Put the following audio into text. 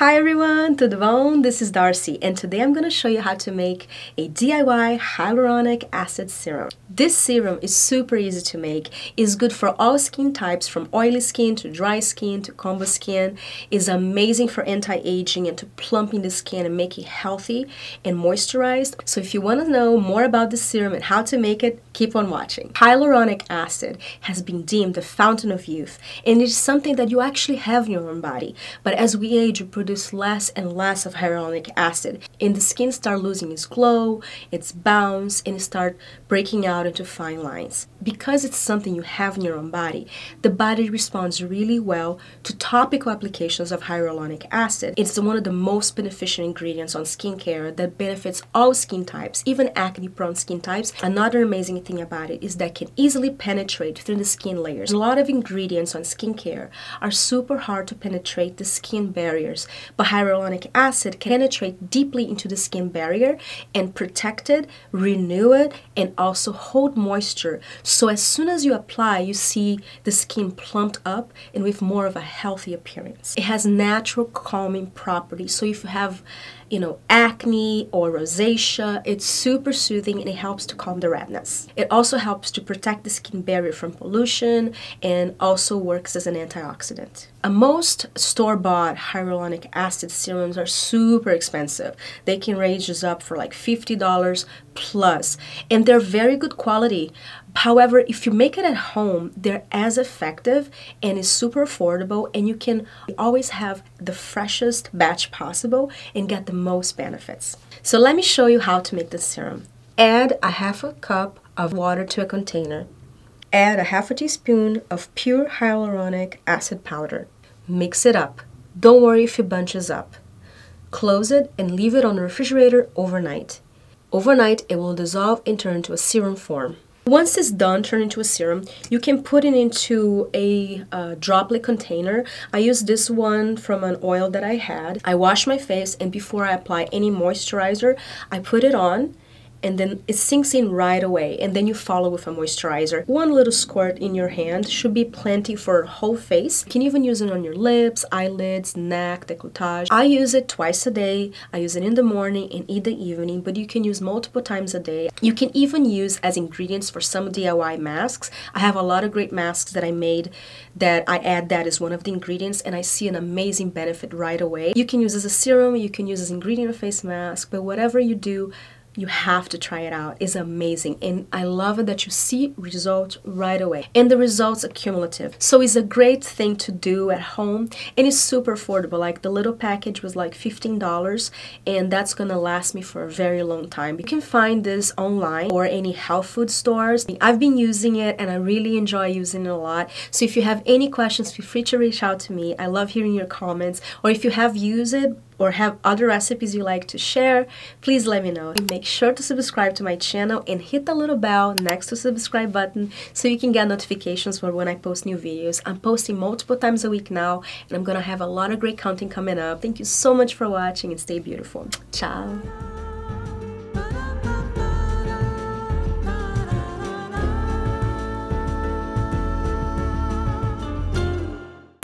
Hi everyone, tudo bom? This is Darcy and today I'm going to show you how to make a DIY hyaluronic acid serum. This serum is super easy to make, is good for all skin types from oily skin to dry skin to combo skin, is amazing for anti-aging and to plumping the skin and make it healthy and moisturized. So if you want to know more about this serum and how to make it, keep on watching. Hyaluronic acid has been deemed the fountain of youth and it's something that you actually have in your own body, but as we age you produce less and less of hyaluronic acid and the skin starts losing its glow, its bounce, and it starts breaking out into fine lines. Because it's something you have in your own body, the body responds really well to topical applications of hyaluronic acid. It's one of the most beneficial ingredients on skincare that benefits all skin types, even acne-prone skin types. Another amazing thing about it is that it can easily penetrate through the skin layers. A lot of ingredients on skincare are super hard to penetrate the skin barriers, but hyaluronic acid can penetrate deeply into the skin barrier and protect it, renew it, and also hold moisture. So as soon as you apply, you see the skin plumped up and with more of a healthy appearance. It has natural calming properties. So if you have acne or rosacea, it's super soothing and it helps to calm the redness. It also helps to protect the skin barrier from pollution and also works as an antioxidant. Most store-bought hyaluronic acid serums are super expensive. They can range up for like $50 plus, and they're very good quality. However, if you make it at home, they're as effective and is super affordable, and you can always have the freshest batch possible and get the most benefits. So let me show you how to make this serum. Add a half a cup of water to a container. Add a half a teaspoon of pure hyaluronic acid powder. Mix it up. Don't worry if it bunches up. Close it and leave it on the refrigerator overnight. Overnight, it will dissolve and turn into a serum form. Once it's done, turn into a serum, you can put it into a droplet container. I used this one from an oil that I had. I wash my face and before I apply any moisturizer, I put it on and then it sinks in right away, and then you follow with a moisturizer. One little squirt in your hand should be plenty for a whole face. You can even use it on your lips, eyelids, neck, décolletage. I use it twice a day. I use it in the morning and in the evening, but you can use multiple times a day. You can even use as ingredients for some DIY masks. I have a lot of great masks that I made that I add that as one of the ingredients, and I see an amazing benefit right away. You can use as a serum, you can use as ingredient of face mask, but whatever you do, you have to try it out. It's amazing, and I love it that you see results right away, and the results are cumulative. So it's a great thing to do at home, and it's super affordable. Like the little package was like $15, and that's gonna last me for a very long time. You can find this online or any health food stores. I've been using it and I really enjoy using it a lot. So if you have any questions, feel free to reach out to me. I love hearing your comments, or if you have used it or have other recipes you like to share, please let me know. Make sure to subscribe to my channel and hit the little bell next to the subscribe button so you can get notifications for when I post new videos. I'm posting multiple times a week now, and I'm gonna have a lot of great content coming up. Thank you so much for watching and stay beautiful. Ciao!